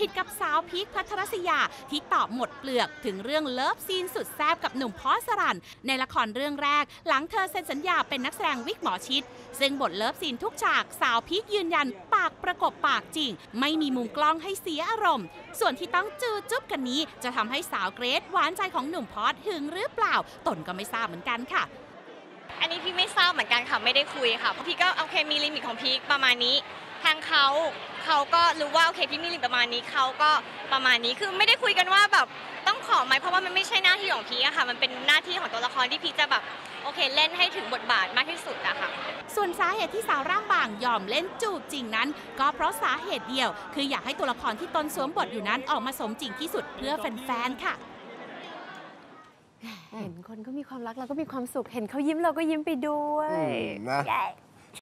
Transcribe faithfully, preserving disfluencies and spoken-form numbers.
ผิดกับสาวพีคพัทรศยาที่ตอบหมดเปลือกถึงเรื่องเลิฟซีนสุดแซ่บกับหนุ่มพอสรันในละครเรื่องแรกหลังเธอเซ็นสัญญาเป็นนักแสดงวิกหมอชิตซึ่งบทเลิฟซีนทุกฉากสาวพีคยืนยันปากประกบปากจริงไม่มีมุมกล้องให้เสียอารมณ์ส่วนที่ต้องจืดจุ๊บกันนี้จะทำให้สาวเกรซหวานใจของหนุ่มพอสหึงหรือเปล่าตนก็ไม่ทราบเหมือนกันค่ะอันนี้พี่ไม่ทราบเหมือนกันค่ะไม่ได้คุยค่ะพี่ก็โอเคมีลิมิตของพี่ประมาณนี้ทางเขาเขาก็รู้ว่าโอเคพี่มีลิมิตประมาณนี้เขาก็ประมาณนี้คือไม่ได้คุยกันว่าแบบต้องขอไหมเพราะว่ามันไม่ใช่หน้าที่ของพี่อะค่ะมันเป็นหน้าที่ของตัวละครที่พี่จะแบบโอเคเล่นให้ถึงบทบาทมากที่สุดอะค่ะส่วนสาเหตุที่สาวร่างบางยอมเล่นจูบจริงนั้นก็เพราะสาเหตุเดียวคืออยากให้ตัวละครที่ตนสวมบทอยู่นั้นออกมาสมจริงที่สุดเพื่อแฟนๆค่ะเห็นคนก็มีความรักเราก็มีความสุขเห็นเขายิ้มเราก็ยิ้มไปด้วย